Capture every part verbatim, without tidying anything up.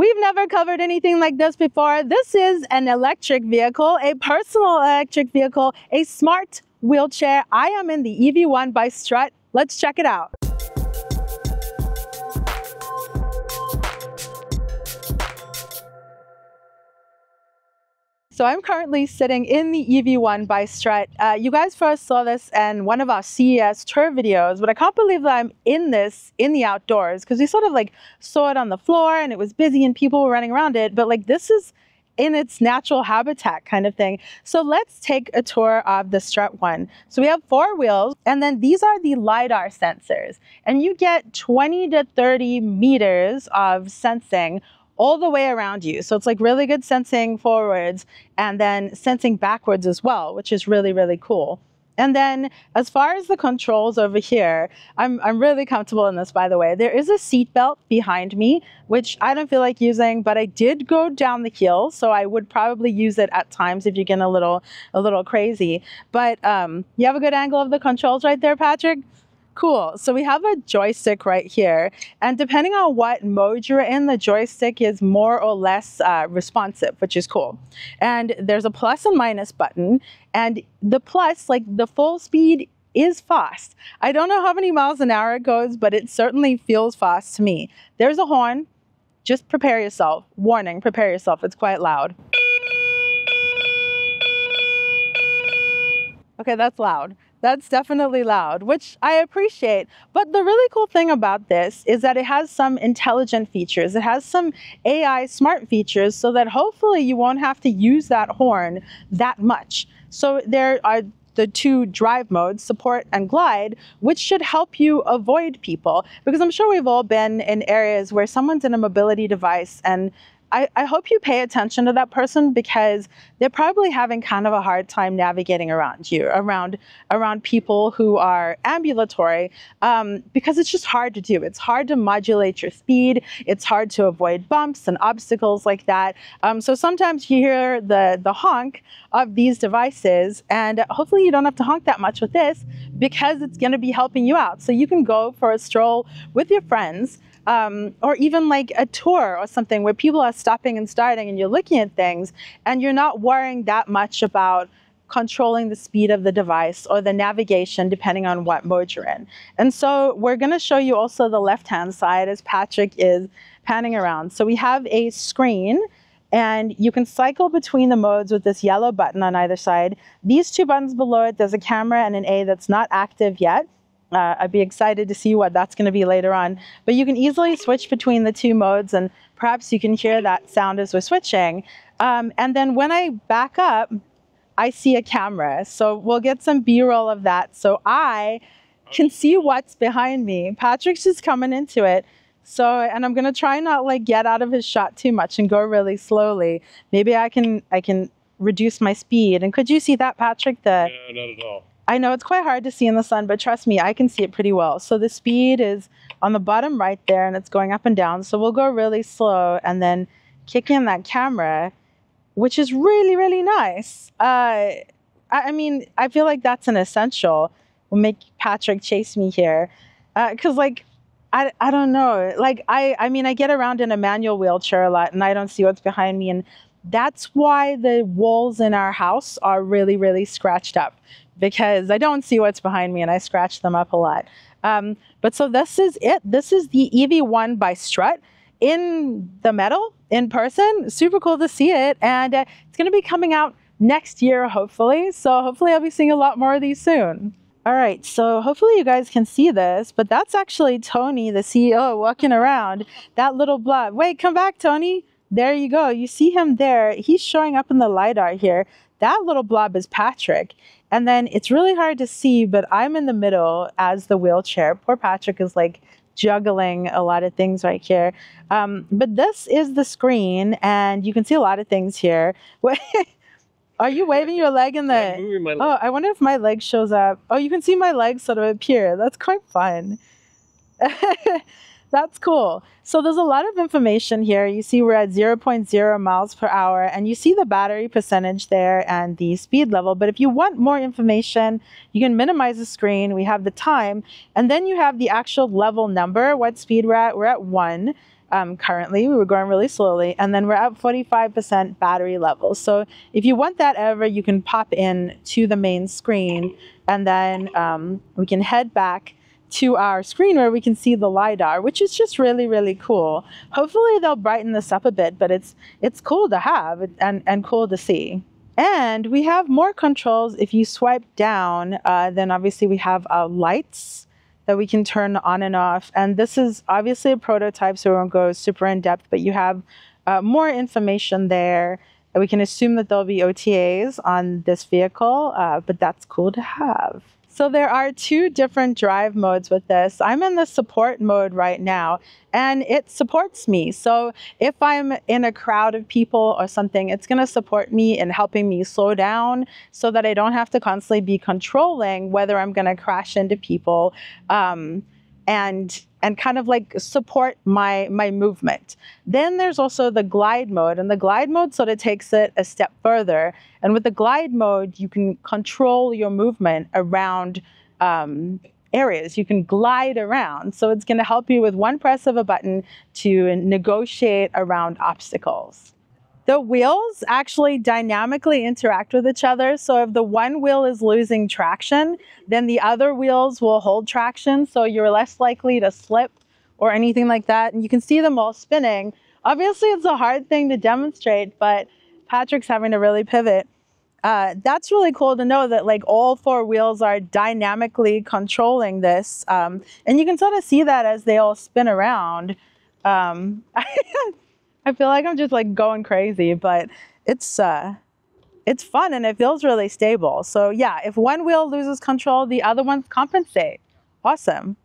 We've never covered anything like this before. This is an electric vehicle, a personal electric vehicle, a smart wheelchair. I am in the E V one by Strutt. Let's check it out. So I'm currently sitting in the E V one by Strutt. Uh, you guys first saw this in one of our C E S tour videos, but I can't believe that I'm in this in the outdoors, because we sort of like saw it on the floor and it was busy and people were running around it. But like this is in its natural habitat kind of thing. So let's take a tour of the Strutt one. So we have four wheels, and then these are the LiDAR sensors. And you get twenty to thirty meters of sensing all the way around you. So it's like really good sensing forwards and then sensing backwards as well, which is really, really cool. And then as far as the controls over here, I'm, I'm really comfortable in this, by the way. There is a seatbelt behind me, which I don't feel like using, but I did go down the hill, so I would probably use it at times if you're getting a little, a little crazy. But um, you have a good angle of the controls right there, Patrick? Cool. So we have a joystick right here, and depending on what mode you're in, the joystick is more or less uh, responsive, which is cool. And there's a plus and minus button, and the plus, like the full speed, is fast. I don't know how many miles an hour it goes, but it certainly feels fast to me. There's a horn. Just prepare yourself. Warning, prepare yourself. It's quite loud. Okay, that's loud. That's definitely loud, which I appreciate. But the really cool thing about this is that it has some intelligent features. It has some A I smart features so that hopefully you won't have to use that horn that much. So there are the two drive modes, support and glide, which should help you avoid people. Because I'm sure we've all been in areas where someone's in a mobility device, and I, I hope you pay attention to that person, because they're probably having kind of a hard time navigating around you, around around people who are ambulatory, um, because it's just hard to do. It's hard to modulate your speed. It's hard to avoid bumps and obstacles like that. Um, so sometimes you hear the, the honk of these devices, and hopefully you don't have to honk that much with this, because it's going to be helping you out. So you can go for a stroll with your friends, Um, or even like a tour or something where people are stopping and starting and you're looking at things and you're not worrying that much about controlling the speed of the device or the navigation depending on what mode you're in. And so we're going to show you also the left-hand side as Patrick is panning around. So we have a screen, and you can cycle between the modes with this yellow button on either side. These two buttons below it, there's a camera and an A that's not active yet. Uh, I'd be excited to see what that's going to be later on. But you can easily switch between the two modes, and perhaps you can hear that sound as we're switching. Um, and then when I back up, I see a camera. So we'll get some B-roll of that. So I can see what's behind me. Patrick's just coming into it. So, and I'm going to try not like get out of his shot too much and go really slowly. Maybe I can, I can reduce my speed. And could you see that, Patrick? The, yeah, not at all. I know it's quite hard to see in the sun, but trust me, I can see it pretty well. So the speed is on the bottom right there, and it's going up and down. So we'll go really slow and then kick in that camera, which is really, really nice. Uh, I mean, I feel like that's an essential. We'll make Patrick chase me here. Uh, 'cause like, I, I don't know. Like, I, I mean, I get around in a manual wheelchair a lot, and I don't see what's behind me. And that's why the walls in our house are really, really scratched up, because I don't see what's behind me and I scratch them up a lot. Um, but so this is it. This is the E V one by Strutt in the metal, in person. Super cool to see it. And uh, it's going to be coming out next year, hopefully. So hopefully I'll be seeing a lot more of these soon. All right, so hopefully you guys can see this, but that's actually Tony, the C E O, walking around. That little blob. Wait, come back, Tony. There you go. You see him there. He's showing up in the LiDAR here. That little blob is Patrick. And then it's really hard to see, but I'm in the middle as the wheelchair. Poor Patrick is like juggling a lot of things right here. Um, but this is the screen, and you can see a lot of things here. Are you waving your leg in the... Yeah, I'm moving my leg. Oh, I wonder if my leg shows up. Oh, you can see my leg sort of appear. That's quite fun. That's cool. So there's a lot of information here. You see we're at zero point zero miles per hour, and you see the battery percentage there and the speed level. But if you want more information, you can minimize the screen. We have the time, and then you have the actual level number, what speed we're at. We're at one. um, currently. We were growing really slowly. And then we're at forty-five percent battery level. So if you want that ever, you can pop in to the main screen, and then um, we can head back to our screen where we can see the LiDAR, which is just really, really cool. Hopefully they'll brighten this up a bit, but it's, it's cool to have and, and cool to see. And we have more controls. If you swipe down, uh, then obviously we have our lights that we can turn on and off. And this is obviously a prototype, so we won't go super in depth, but you have uh, more information there. We can assume that there'll be O T As on this vehicle, uh, but that's cool to have. So there are two different drive modes with this. I'm in the support mode right now, and it supports me. So if I'm in a crowd of people or something, it's gonna support me in helping me slow down so that I don't have to constantly be controlling whether I'm gonna crash into people um, and and kind of like support my, my movement. Then there's also the glide mode, and the glide mode sort of takes it a step further. And with the glide mode, you can control your movement around um, areas. You can glide around. So it's gonna help you with one press of a button to negotiate around obstacles. The wheels actually dynamically interact with each other. So if the one wheel is losing traction, then the other wheels will hold traction. So you're less likely to slip or anything like that. And you can see them all spinning. Obviously, it's a hard thing to demonstrate, but Patrick's having to really pivot. Uh, that's really cool to know that like all four wheels are dynamically controlling this. Um, and you can sort of see that as they all spin around. Um, I feel like I'm just like going crazy, but it's uh, it's fun and it feels really stable. So yeah, if one wheel loses control, the other ones compensate. Awesome.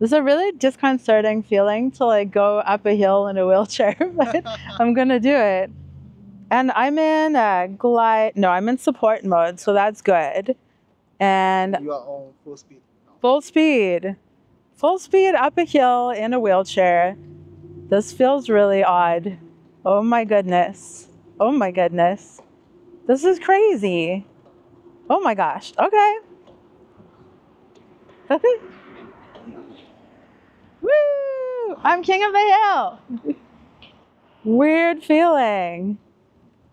This is a really disconcerting feeling to like go up a hill in a wheelchair, but I'm gonna do it. And I'm in uh, glide, no, I'm in support mode, so that's good. And you are on full speed. Full speed. Full speed up a hill in a wheelchair. This feels really odd. Oh my goodness. Oh my goodness. This is crazy. Oh my gosh. Okay. Woo! I'm king of the hill. Weird feeling.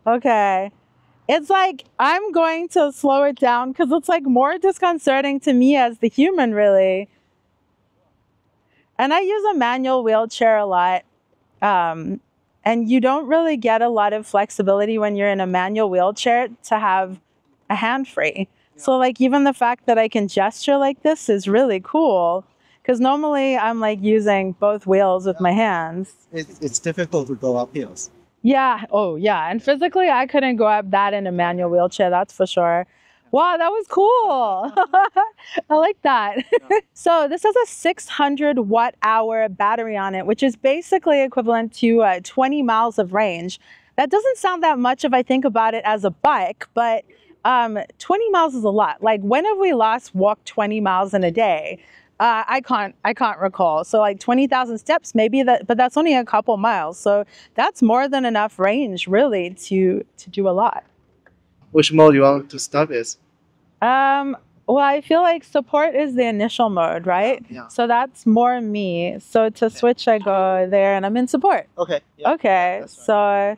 Okay. It's like I'm going to slow it down because it's like more disconcerting to me as the human, really. And I use a manual wheelchair a lot, um, and you don't really get a lot of flexibility when you're in a manual wheelchair to have a hand free. Yeah. So like even the fact that I can gesture like this is really cool, because normally I'm like using both wheels with yeah. my hands. It's, it's difficult to go up hills. Yeah, oh yeah, and physically I couldn't go up that in a manual wheelchair, that's for sure. Wow, that was cool. I like that. Yeah. So this has a six hundred watt hour battery on it, which is basically equivalent to uh, twenty miles of range. That doesn't sound that much if I think about it as a bike, but um, twenty miles is a lot. Like when have we last walked twenty miles in a day? Uh, I can't, I can't recall. So like twenty thousand steps maybe, that, but that's only a couple miles. So that's more than enough range really to, to do a lot. Which mode you want to start with? Um, well, I feel like support is the initial mode, right? Yeah. So that's more me. So to switch, I go there and I'm in support. Okay. Yeah. Okay. Yeah, so right.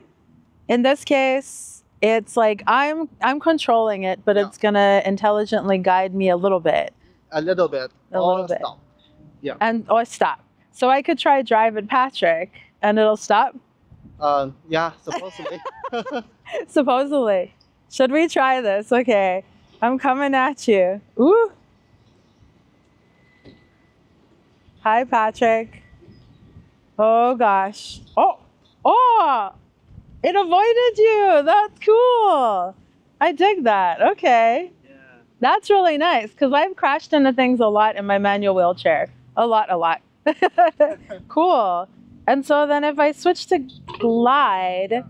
in this case, it's like I'm I'm controlling it, but yeah. it's going to intelligently guide me a little bit. A little bit. A or little bit. Stop. Yeah. And or stop. So I could try drive at Patrick and it'll stop? Uh, yeah, supposedly. Supposedly. Should we try this? Okay, I'm coming at you. Ooh. Hi, Patrick. Oh gosh. Oh, oh, it avoided you. That's cool. I dig that. Okay. Yeah. That's really nice because I've crashed into things a lot in my manual wheelchair. A lot, a lot. Cool. And so then if I switch to glide, yeah.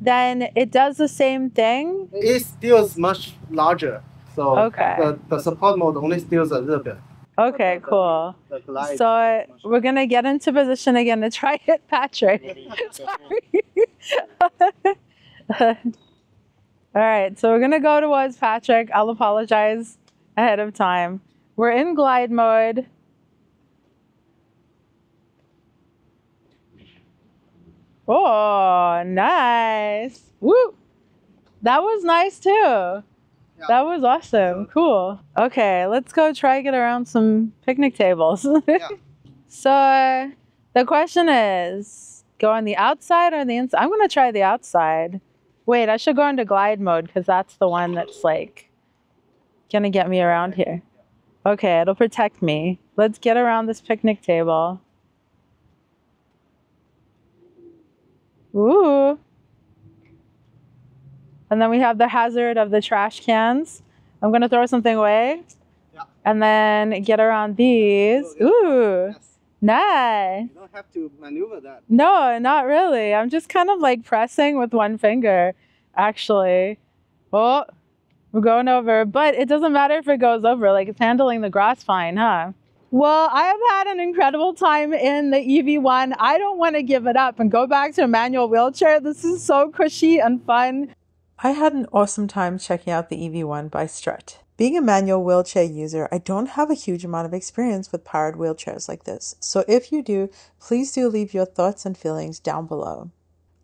then it does the same thing? It steals much larger. So okay. the, the support mode only steals a little bit. Okay, the, cool. The glide so we're going to get into position again to try it, Patrick. Sorry. All right, so we're going to go towards Patrick. I'll apologize ahead of time. We're in glide mode. Oh, nice. Woo. That was nice too. Yeah. That was awesome. Cool. Okay, let's go try get around some picnic tables. Yeah. So uh, the question is, go on the outside or the inside? I'm going to try the outside. Wait, I should go into glide mode because that's the one that's like going to get me around here. Okay, it'll protect me. Let's get around this picnic table. Ooh. And then we have the hazard of the trash cans. I'm going to throw something away. Yeah. And then get around these. Ooh. Yes. Nice. You don't have to maneuver that. No, not really. I'm just kind of like pressing with one finger, actually. Oh, we're going over. But it doesn't matter if it goes over. Like, it's handling the grass fine, huh? Well, I have had an incredible time in the E V one. I don't want to give it up and go back to a manual wheelchair. This is so cushy and fun. I had an awesome time checking out the E V one by Strutt. Being a manual wheelchair user, I don't have a huge amount of experience with powered wheelchairs like this. So if you do, please do leave your thoughts and feelings down below.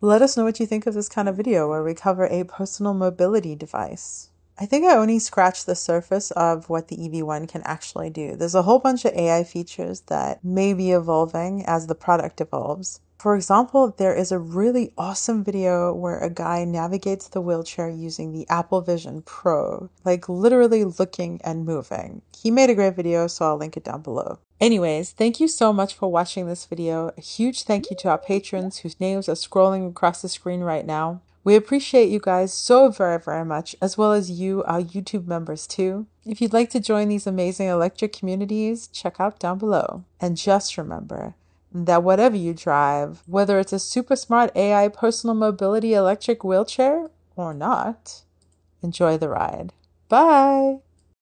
Let us know what you think of this kind of video where we cover a personal mobility device. I think I only scratched the surface of what the E V one can actually do. There's a whole bunch of A I features that may be evolving as the product evolves. For example, there is a really awesome video where a guy navigates the wheelchair using the Apple Vision Pro, like literally looking and moving. He made a great video, so I'll link it down below. Anyways, thank you so much for watching this video. A huge thank you to our patrons whose names are scrolling across the screen right now. We appreciate you guys so very, very much, as well as you, our YouTube members too. If you'd like to join these amazing electric communities, check out down below. And just remember that whatever you drive, whether it's a super smart A I personal mobility electric wheelchair or not, enjoy the ride. Bye!